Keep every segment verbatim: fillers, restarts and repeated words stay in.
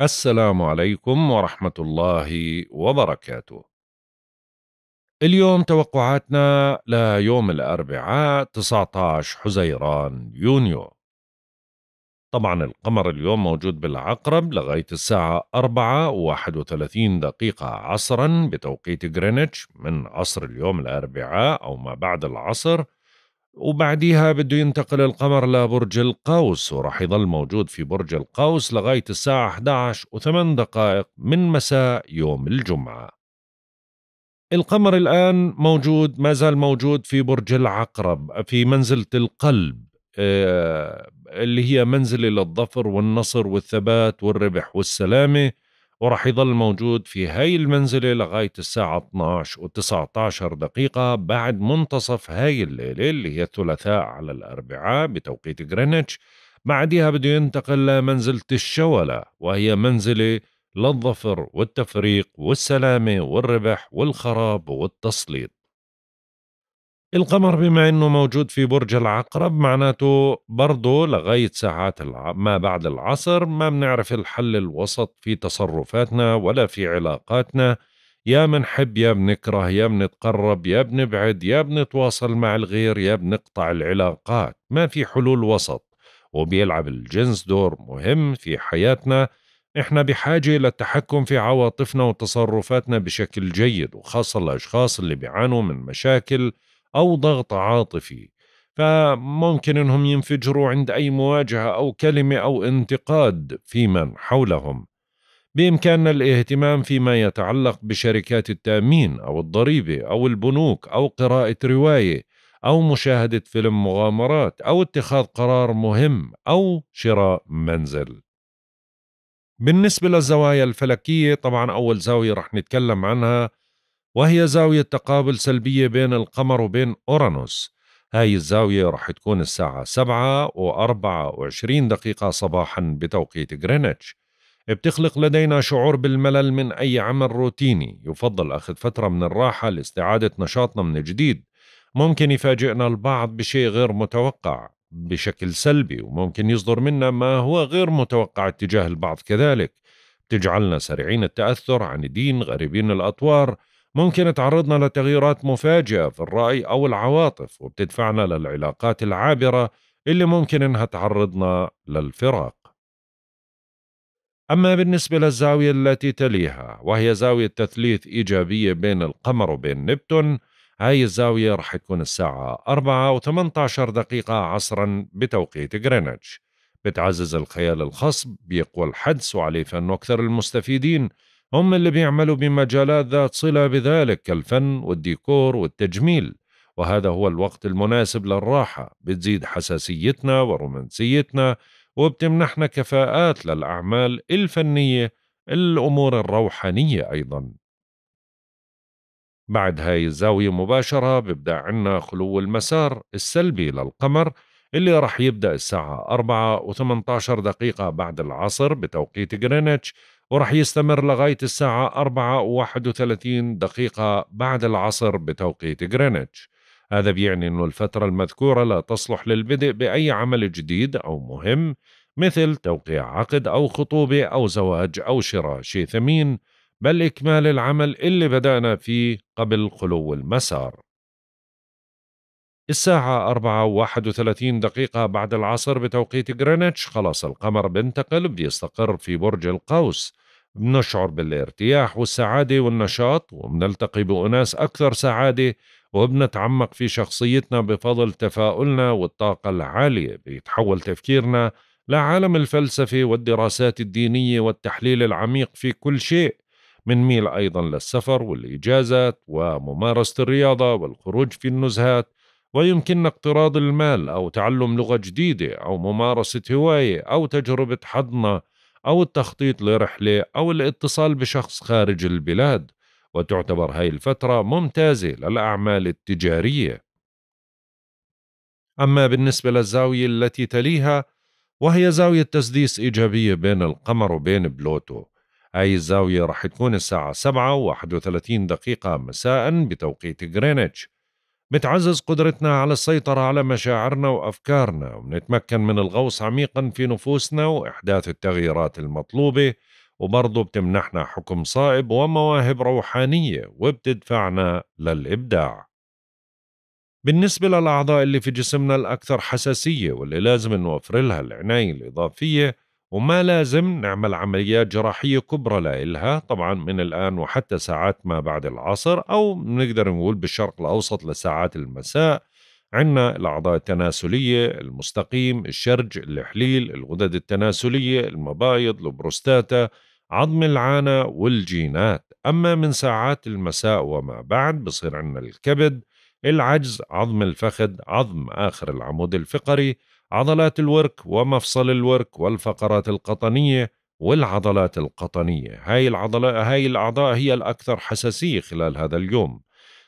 السلام عليكم ورحمة الله وبركاته. اليوم توقعاتنا ليوم الأربعاء تسعة عشر حزيران يونيو. طبعا القمر اليوم موجود بالعقرب لغاية الساعة أربعة وواحد وثلاثين دقيقة عصرا بتوقيت غرينتش، من عصر اليوم الأربعاء أو ما بعد العصر، وبعديها بده ينتقل القمر لبرج القوس، وراح يظل موجود في برج القوس لغاية الساعة أحد عشر وثمان دقائق من مساء يوم الجمعة. القمر الآن موجود، ما زال موجود في برج العقرب في منزلة القلب، اللي هي منزلة للظفر والنصر والثبات والربح والسلامة، وراح يظل موجود في هاي المنزلة لغاية الساعة اثني عشر وتسعة عشر دقيقة بعد منتصف هاي الليلة اللي هي الثلاثاء على الأربعاء بتوقيت غرينتش. بعدها بده ينتقل لمنزلة الشولة، وهي منزلة للظفر والتفريق والسلامة والربح والخراب والتسليط. القمر بما انه موجود في برج العقرب معناته برضه لغاية ساعات ما بعد العصر ما بنعرف الحل الوسط في تصرفاتنا ولا في علاقاتنا، يا بنحب يا بنكره، يا بنتقرب يا بنبعد، يا بنتواصل مع الغير يا بنقطع العلاقات، ما في حلول وسط. وبيلعب الجنس دور مهم في حياتنا، احنا بحاجة للتحكم في عواطفنا وتصرفاتنا بشكل جيد، وخاصة الأشخاص اللي بيعانوا من مشاكل أو ضغط عاطفي، فممكن أنهم ينفجروا عند أي مواجهة أو كلمة أو انتقاد في من حولهم. بإمكاننا الاهتمام فيما يتعلق بشركات التأمين أو الضريبة أو البنوك أو قراءة رواية أو مشاهدة فيلم مغامرات أو اتخاذ قرار مهم أو شراء منزل. بالنسبة للزوايا الفلكية، طبعا أول زاوية رح نتكلم عنها وهي زاوية تقابل سلبية بين القمر وبين أورانوس. هاي الزاوية رح تكون الساعة سبعة وأربعة وعشرين دقيقة صباحا بتوقيت غرينتش. بتخلق لدينا شعور بالملل من أي عمل روتيني، يفضل أخذ فترة من الراحة لاستعادة نشاطنا من جديد. ممكن يفاجئنا البعض بشيء غير متوقع بشكل سلبي، وممكن يصدر منا ما هو غير متوقع اتجاه البعض كذلك. بتجعلنا سريعين التأثر، عنيدين، غريبين الأطوار، ممكن تعرضنا لتغييرات مفاجئة في الرأي أو العواطف، وبتدفعنا للعلاقات العابرة اللي ممكن إنها تعرضنا للفراق. أما بالنسبة للزاوية التي تليها وهي زاوية تثليث إيجابية بين القمر وبين نبتون، هاي الزاوية رح تكون الساعة أربعة وثمانية عشر دقيقة عصرا بتوقيت غرينتش. بتعزز الخيال الخصب، بيقوى الحدس، وعليه فإنه أكثر المستفيدين هم اللي بيعملوا بمجالات ذات صلة بذلك كالفن والديكور والتجميل، وهذا هو الوقت المناسب للراحة. بتزيد حساسيتنا ورومانسيتنا، وبتمنحنا كفاءات للأعمال الفنية، الأمور الروحانية أيضا. بعد هاي الزاوية مباشرة بيبدأ عنا خلو المسار السلبي للقمر اللي رح يبدأ الساعة أربعة وثمانية عشر دقيقة بعد العصر بتوقيت غرينتش، ورح يستمر لغاية الساعة أربعة وواحد وثلاثين دقيقة بعد العصر بتوقيت غرينتش. هذا بيعني أنه الفترة المذكورة لا تصلح للبدء بأي عمل جديد أو مهم، مثل توقيع عقد أو خطوبة أو زواج أو شراء شيء ثمين، بل إكمال العمل اللي بدأنا فيه قبل خلو المسار. الساعة أربعة وواحد وثلاثين دقيقة بعد العصر بتوقيت غرينتش خلاص القمر بنتقل، بيستقر في برج القوس. بنشعر بالارتياح والسعادة والنشاط، وبنلتقي بأناس أكثر سعادة، وبنتعمق في شخصيتنا بفضل تفاؤلنا والطاقة العالية. بيتحول تفكيرنا لعالم الفلسفة والدراسات الدينية والتحليل العميق في كل شيء. بنميل أيضا للسفر والإجازات وممارسة الرياضة والخروج في النزهات، ويمكننا اقتراض المال أو تعلم لغة جديدة أو ممارسة هواية أو تجربة حضنة أو التخطيط لرحلة أو الاتصال بشخص خارج البلاد، وتعتبر هاي الفترة ممتازة للأعمال التجارية. أما بالنسبة للزاوية التي تليها وهي زاوية تسديس إيجابية بين القمر وبين بلوتو، هاي الزاوية رح تكون الساعة سبعة وواحد وثلاثين دقيقة مساء بتوقيت غرينتش. بتعزز قدرتنا على السيطرة على مشاعرنا وأفكارنا، وبنتمكن من الغوص عميقا في نفوسنا وإحداث التغييرات المطلوبة، وبرضه بتمنحنا حكم صائب ومواهب روحانية وبتدفعنا للإبداع. بالنسبة للأعضاء اللي في جسمنا الأكثر حساسية واللي لازم نوفر لها العناية الإضافية وما لازم نعمل عمليات جراحية كبرى لإلها طبعا من الآن وحتى ساعات ما بعد العصر، أو بنقدر نقول بالشرق الأوسط لساعات المساء، عنا الأعضاء التناسلية، المستقيم، الشرج، الحليل، الغدد التناسلية، المبايض، البروستاتا، عظم العانة والجينات. أما من ساعات المساء وما بعد بصير عنا الكبد، العجز، عظم الفخذ، عظم آخر العمود الفقري، عضلات الورك ومفصل الورك والفقرات القطنية والعضلات القطنية. هاي, هاي الأعضاء هي الأكثر حساسية خلال هذا اليوم.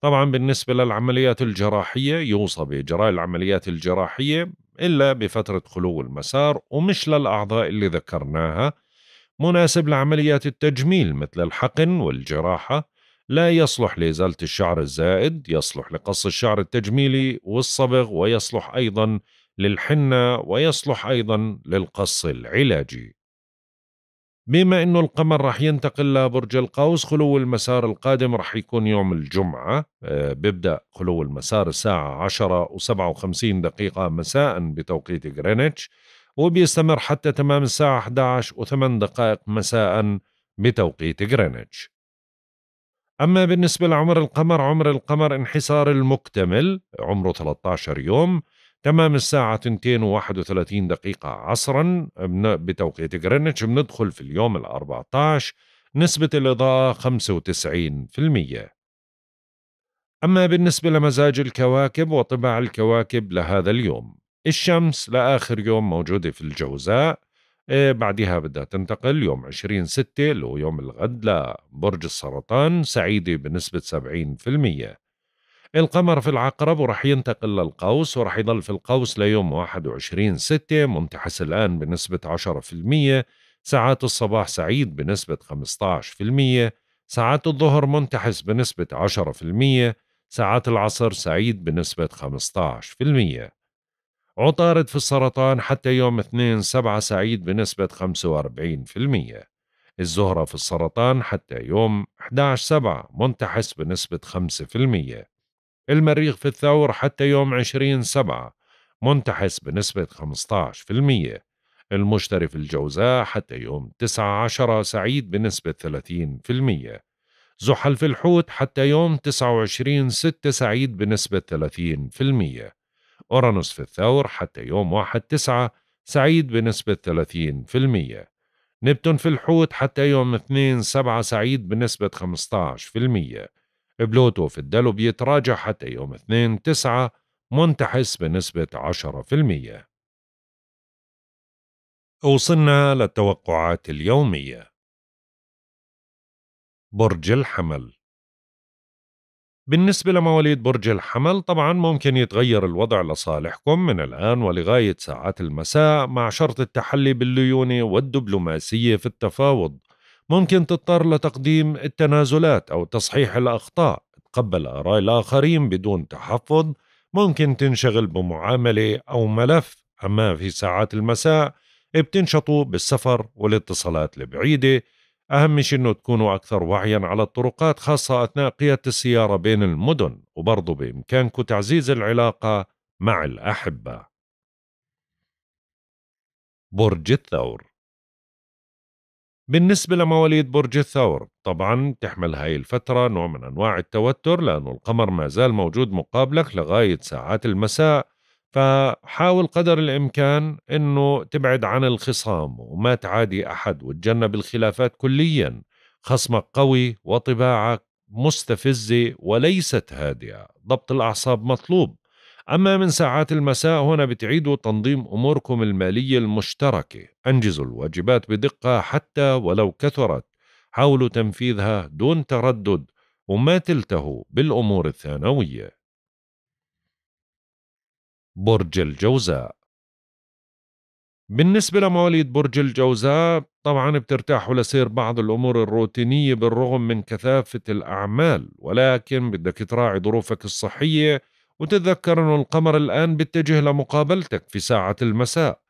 طبعا بالنسبة للعمليات الجراحية يوصى بإجراء العمليات الجراحية إلا بفترة خلو المسار ومش للأعضاء اللي ذكرناها. مناسب لعمليات التجميل مثل الحقن والجراحة، لا يصلح لإزالة الشعر الزائد، يصلح لقص الشعر التجميلي والصبغ، ويصلح أيضا للحنة، ويصلح أيضا للقص العلاجي. بما أنه القمر رح ينتقل لبرج القوس، خلو المسار القادم رح يكون يوم الجمعة، بيبدأ خلو المسار الساعة عشرة وسبعة وخمسين دقيقة مساء بتوقيت غرينتش، وبيستمر حتى تمام الساعة إحدى عشرة وثمان دقائق مساء بتوقيت غرينتش. أما بالنسبة لعمر القمر، عمر القمر انحسار المكتمل، عمره ثلاثة عشر يوم، تمام الساعة اثنتين وواحد وثلاثين دقيقة عصرا بتوقيت غرينتش، بندخل في اليوم الأربعة عشر، نسبة الإضاءة خمسة وتسعين بالمئة. أما بالنسبة لمزاج الكواكب وطباع الكواكب لهذا اليوم، الشمس لآخر يوم موجودة في الجوزاء، بعدها بدها تنتقل يوم عشرين ستة اللي هو يوم الغد لبرج السرطان، سعيدة بنسبة سبعين بالمئة. القمر في العقرب ورح ينتقل للقوس ورح يضل في القوس ليوم واحد وعشرين ستة، منتحس الآن بنسبة عشرة بالمئة، ساعات الصباح سعيد بنسبة خمسة عشر بالمئة، ساعات الظهر منتحس بنسبة عشرة بالمئة، ساعات العصر سعيد بنسبة خمسة عشر بالمئة. عطارد في السرطان حتى يوم اثنين سبعة سعيد بنسبة خمسة وأربعين بالمئة. الزهرة في السرطان حتى يوم أحد عشر سبعة منتحس بنسبة خمسة بالمئة. المريخ في الثور حتى يوم عشرين سبعة منتحس بنسبة خمسة عشر بالمئة. المشتري في الجوزاء حتى يوم تسعة عشرة سعيد بنسبة ثلاثين بالمئة. زحل في الحوت حتى يوم تسعة وعشرين ستة سعيد بنسبة ثلاثين بالمئة. أورانوس في الثور حتى يوم واحد تسعة سعيد بنسبة ثلاثين بالمئة. نبتون في الحوت حتى يوم اثنين سبعة سعيد بنسبة خمسة عشر بالمئة. بلوتو في الدلو بيتراجع حتى يوم اثنين تسعة منتحس بنسبة عشرة بالمئة. وصلنا للتوقعات اليومية. برج الحمل، بالنسبة لمواليد برج الحمل طبعا ممكن يتغير الوضع لصالحكم من الآن ولغاية ساعات المساء، مع شرط التحلي بالليونة والدبلوماسية في التفاوض. ممكن تضطر لتقديم التنازلات أو تصحيح الأخطاء، تقبل آراء الآخرين بدون تحفظ، ممكن تنشغل بمعاملة أو ملف. أما في ساعات المساء بتنشطوا بالسفر والاتصالات البعيدة. أهم شيء أنه تكونوا أكثر وعياً على الطرقات خاصة أثناء قيادة السيارة بين المدن، وبرضو بإمكانكم تعزيز العلاقة مع الأحبة. برج الثور، بالنسبة لمواليد برج الثور طبعاً تحمل هاي الفترة نوع من أنواع التوتر لأنه القمر ما زال موجود مقابلك لغاية ساعات المساء، فحاول قدر الإمكان أنه تبعد عن الخصام وما تعادي أحد، وتجنب الخلافات كلياً. خصمك قوي وطباعك مستفزة وليست هادئة، ضبط الأعصاب مطلوب. أما من ساعات المساء هنا بتعيدوا تنظيم أموركم المالية المشتركة، أنجزوا الواجبات بدقة حتى ولو كثرت، حاولوا تنفيذها دون تردد وما تلتهوا بالأمور الثانوية. برج الجوزاء، بالنسبة لمواليد برج الجوزاء طبعا بترتاحوا لسير بعض الأمور الروتينية بالرغم من كثافة الأعمال، ولكن بدك تراعي ظروفك الصحية وتتذكر أن القمر الآن بيتجه لمقابلتك في ساعة المساء،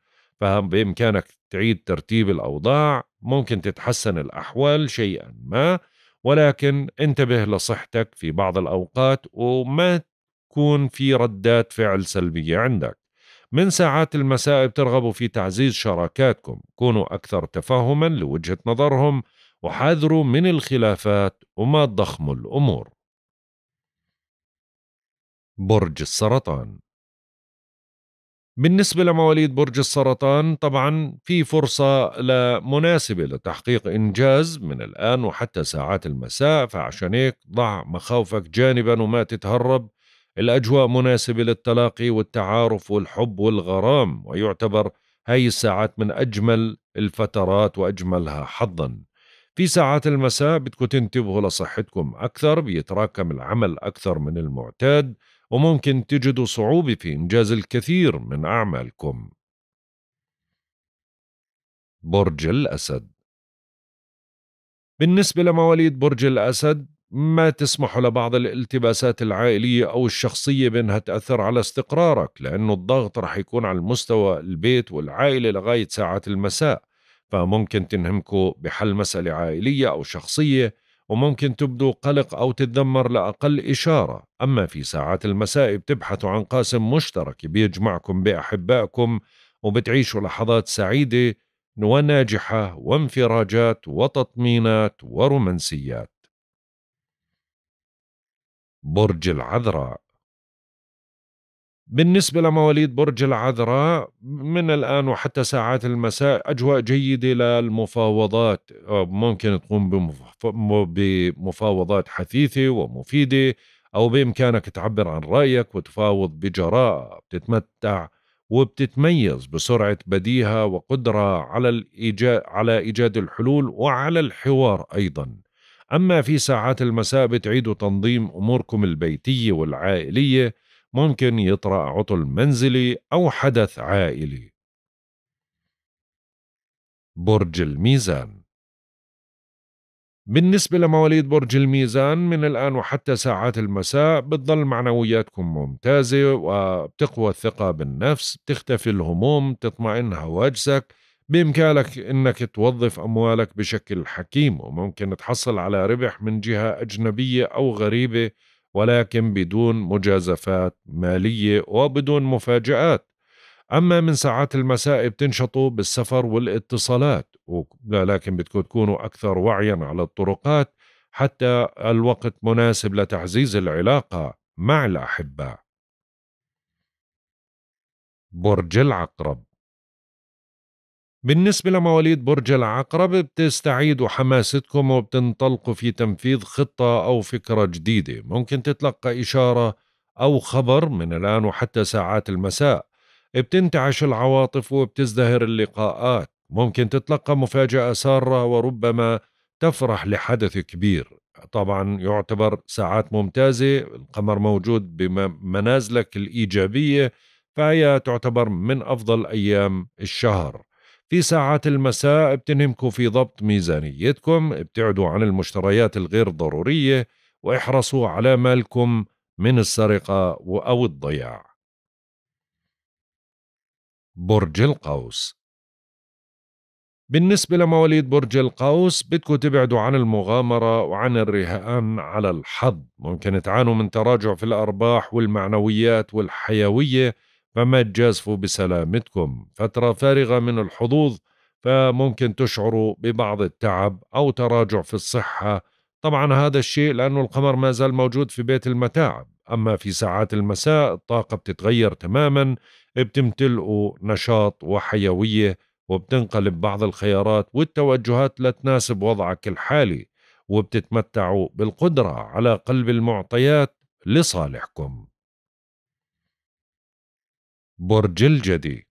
فبإمكانك تعيد ترتيب الأوضاع ممكن تتحسن الأحوال شيئا ما، ولكن انتبه لصحتك في بعض الأوقات وما تكون في ردات فعل سلبية عندك. من ساعات المساء بترغبوا في تعزيز شراكاتكم، كونوا أكثر تفاهما لوجهة نظرهم وحاذروا من الخلافات وما تضخموا الأمور. برج السرطان. بالنسبة لمواليد برج السرطان طبعا في فرصة مناسبة لتحقيق إنجاز من الآن وحتى ساعات المساء، فعشان هيك ضع مخاوفك جانبا وما تتهرب. الأجواء مناسبة للتلاقي والتعارف والحب والغرام، ويعتبر هاي الساعات من أجمل الفترات وأجملها حظا. في ساعات المساء بدكم تنتبهوا لصحتكم أكثر، بيتراكم العمل أكثر من المعتاد وممكن تجدوا صعوبة في إنجاز الكثير من أعمالكم. برج الأسد. بالنسبة لمواليد برج الأسد ما تسمحوا لبعض الالتباسات العائلية أو الشخصية بأنها تأثر على استقرارك، لأنه الضغط رح يكون على المستوى البيت والعائلة لغاية ساعات المساء، فممكن تنهمكوا بحل مسألة عائلية أو شخصية وممكن تبدو قلق أو تتذمر لأقل إشارة. أما في ساعات المساء بتبحثوا عن قاسم مشترك بيجمعكم بأحبائكم، وبتعيشوا لحظات سعيدة وناجحة وانفراجات وتطمينات ورومانسيات. برج العذراء. بالنسبة لمواليد برج العذراء من الآن وحتى ساعات المساء أجواء جيدة للمفاوضات، ممكن تقوم بمفاوضات حثيثة ومفيدة، أو بإمكانك تعبر عن رأيك وتفاوض بجراءة. بتتمتع وبتتميز بسرعة بديهة وقدرة على الإيجاد على إيجاد الحلول وعلى الحوار أيضا. أما في ساعات المساء بتعيدوا تنظيم أموركم البيتية والعائلية، ممكن يطرأ عطل منزلي أو حدث عائلي. برج الميزان. بالنسبة لمواليد برج الميزان من الآن وحتى ساعات المساء بتظل معنوياتكم ممتازة وبتقوى الثقة بالنفس، بتختفي الهموم، تطمئن هواجسك، بإمكانك أنك توظف أموالك بشكل حكيم، وممكن تحصل على ربح من جهة أجنبية أو غريبة ولكن بدون مجازفات مالية وبدون مفاجآت. أما من ساعات المساء بتنشطوا بالسفر والاتصالات، ولكن بدكم تكونوا أكثر وعيا على الطرقات، حتى الوقت مناسب لتعزيز العلاقة مع الأحباء. برج العقرب. بالنسبة لمواليد برج العقرب بتستعيدوا حماستكم وبتنطلقوا في تنفيذ خطة أو فكرة جديدة، ممكن تتلقى إشارة أو خبر من الآن وحتى ساعات المساء. بتنتعش العواطف وبتزدهر اللقاءات، ممكن تتلقى مفاجأة سارة وربما تفرح لحدث كبير. طبعا يعتبر ساعات ممتازة، القمر موجود بمنازلك الإيجابية، فهي تعتبر من أفضل أيام الشهر. في ساعات المساء بتنهمكوا في ضبط ميزانيتكم، ابتعدوا عن المشتريات الغير ضرورية واحرصوا على مالكم من السرقة أو الضياع. برج القوس. بالنسبة لمواليد برج القوس بدكم تبعدوا عن المغامرة وعن الرهان على الحظ، ممكن تعانوا من تراجع في الأرباح والمعنويات والحيوية، فما تجازفوا بسلامتكم. فترة فارغة من الحظوظ، فممكن تشعروا ببعض التعب أو تراجع في الصحة. طبعا هذا الشيء لأنه القمر ما زال موجود في بيت المتاعب. أما في ساعات المساء الطاقة بتتغير تماما، بتمتلئوا نشاط وحيوية، وبتنقلب بعض الخيارات والتوجهات لتناسب وضعك الحالي، وبتتمتعوا بالقدرة على قلب المعطيات لصالحكم. برج الجدي.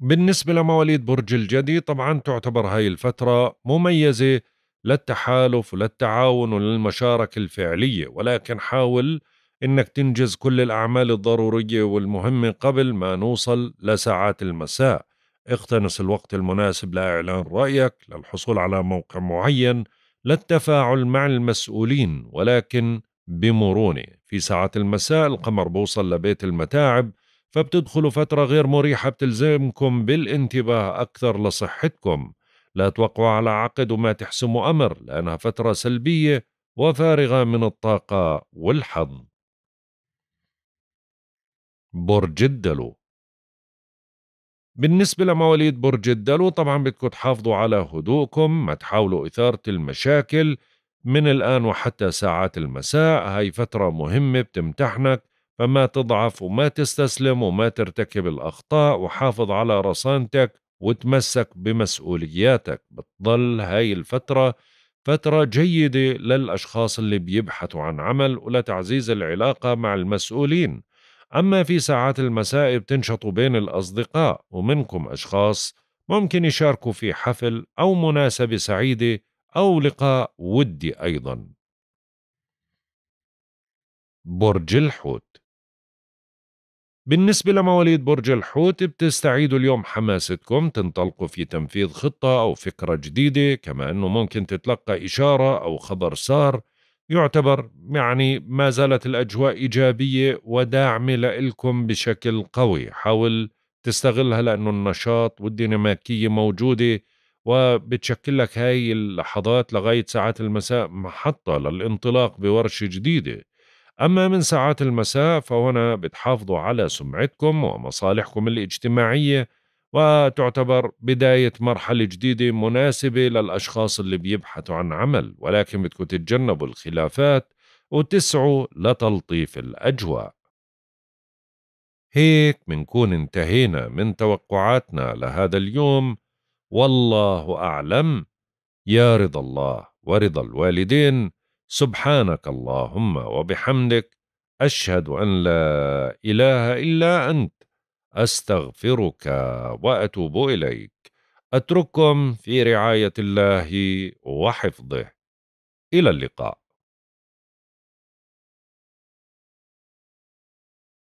بالنسبة لمواليد برج الجدي طبعا تعتبر هاي الفترة مميزة للتحالف وللتعاون وللمشاركة الفعلية، ولكن حاول انك تنجز كل الأعمال الضرورية والمهمة قبل ما نوصل لساعات المساء. اقتنص الوقت المناسب لإعلان رأيك، للحصول على موقع معين، للتفاعل مع المسؤولين ولكن بمرونة. في ساعات المساء القمر بوصل لبيت المتاعب، فبتدخلوا فترة غير مريحة بتلزمكم بالانتباه أكثر لصحتكم. لا توقع على عقد ما تحسم أمر، لأنها فترة سلبية وفارغة من الطاقة والحظ. برج الدلو. بالنسبة لمواليد برج الدلو طبعا بدكم تحافظوا على هدوءكم، ما تحاولوا إثارة المشاكل من الآن وحتى ساعات المساء. هاي فترة مهمة بتمتحنك، فما تضعف وما تستسلم وما ترتكب الأخطاء، وحافظ على رصانتك وتمسك بمسؤولياتك. بتضل هاي الفترة فترة جيدة للأشخاص اللي بيبحثوا عن عمل ولتعزيز العلاقة مع المسؤولين. أما في ساعات المساء بتنشطوا بين الأصدقاء، ومنكم أشخاص ممكن يشاركوا في حفل أو مناسبة سعيدة أو لقاء ودي أيضا. برج الحوت. بالنسبة لمواليد برج الحوت بتستعيدوا اليوم حماستكم، تنطلقوا في تنفيذ خطة أو فكرة جديدة، كما أنه ممكن تتلقى إشارة أو خبر سار. يعتبر يعني ما زالت الأجواء إيجابية وداعمة لإلكم بشكل قوي، حاول تستغلها لأنه النشاط والديناميكية موجودة، وبتشكل لك هاي اللحظات لغاية ساعات المساء محطة للانطلاق بورشة جديدة. أما من ساعات المساء فهنا بتحافظوا على سمعتكم ومصالحكم الاجتماعية، وتعتبر بداية مرحلة جديدة مناسبة للأشخاص اللي بيبحثوا عن عمل، ولكن بدكم تتجنبوا الخلافات وتسعوا لتلطيف الأجواء. هيك منكون انتهينا من توقعاتنا لهذا اليوم، والله أعلم. يا رضا الله ورضا الوالدين. سبحانك اللهم وبحمدك، أشهد أن لا إله إلا أنت، أستغفرك وأتوب إليك. أترككم في رعاية الله وحفظه، إلى اللقاء.